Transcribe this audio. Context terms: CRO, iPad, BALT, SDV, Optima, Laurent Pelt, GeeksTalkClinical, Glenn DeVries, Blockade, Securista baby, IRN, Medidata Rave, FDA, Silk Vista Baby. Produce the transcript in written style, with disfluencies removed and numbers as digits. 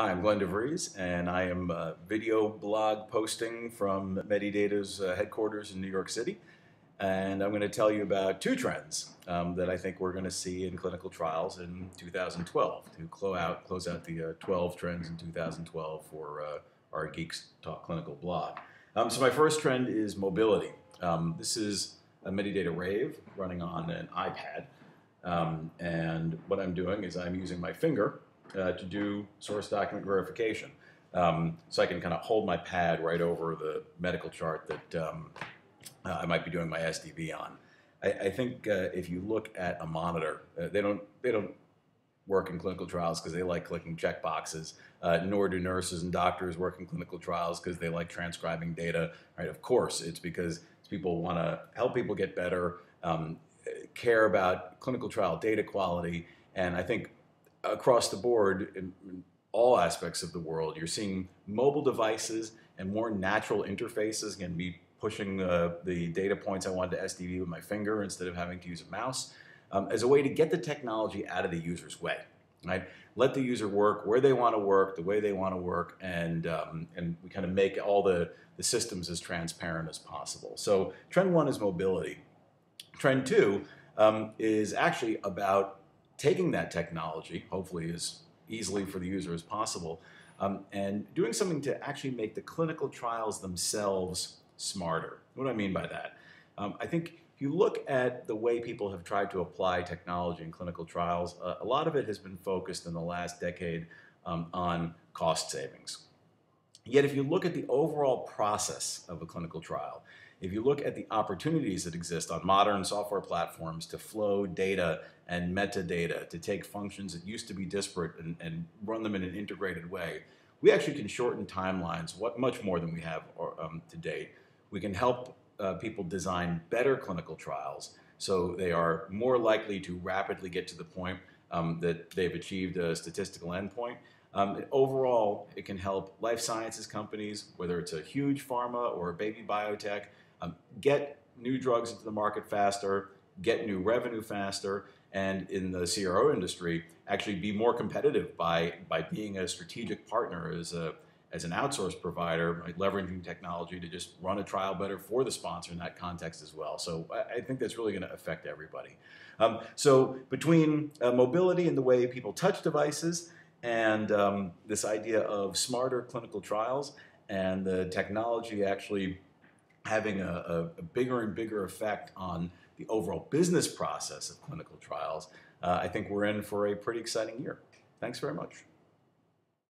Hi, I'm Glenn DeVries, and I am video blog posting from Medidata's headquarters in New York City. And I'm going to tell you about two trends that I think we're going to see in clinical trials in 2012 to close out the 12 trends in 2012 for our Geeks Talk Clinical blog. So my first trend is mobility. This is a Medidata Rave running on an iPad. And what I'm doing is I'm using my finger to do source document verification. So I can kind of hold my pad right over the medical chart that I might be doing my SDV on. I think if you look at a monitor, they don't work in clinical trials because they like clicking check boxes, nor do nurses and doctors work in clinical trials because they like transcribing data. Right? Of course, it's because people want to help people get better, care about clinical trial data quality, and I think across the board, in all aspects of the world, you're seeing mobile devices and more natural interfaces. Again, me pushing the data points I wanted to SDV with my finger instead of having to use a mouse as a way to get the technology out of the user's way. Right? Let the user work where they want to work, the way they want to work, and we kind of make all the systems as transparent as possible. So trend one is mobility. Trend two is actually about taking that technology, hopefully as easily for the user as possible, and doing something to actually make the clinical trials themselves smarter. What do I mean by that? I think if you look at the way people have tried to apply technology in clinical trials, a lot of it has been focused in the last decade on cost savings. Yet if you look at the overall process of a clinical trial, if you look at the opportunities that exist on modern software platforms to flow data and metadata, to take functions that used to be disparate and run them in an integrated way, we actually can shorten timelines much more than we have to date. We can help people design better clinical trials so they are more likely to rapidly get to the point that they've achieved a statistical endpoint. Overall, it can help life sciences companies, whether it's a huge pharma or a baby biotech, get new drugs into the market faster, get new revenue faster, and in the CRO industry, actually be more competitive by being a strategic partner as an outsourced provider, right, leveraging technology to just run a trial better for the sponsor in that context as well. So I think that's really going to affect everybody. So between mobility and the way people touch devices, and this idea of smarter clinical trials and the technology actually having a bigger and bigger effect on the overall business process of clinical trials, I think we're in for a pretty exciting year. Thanks very much.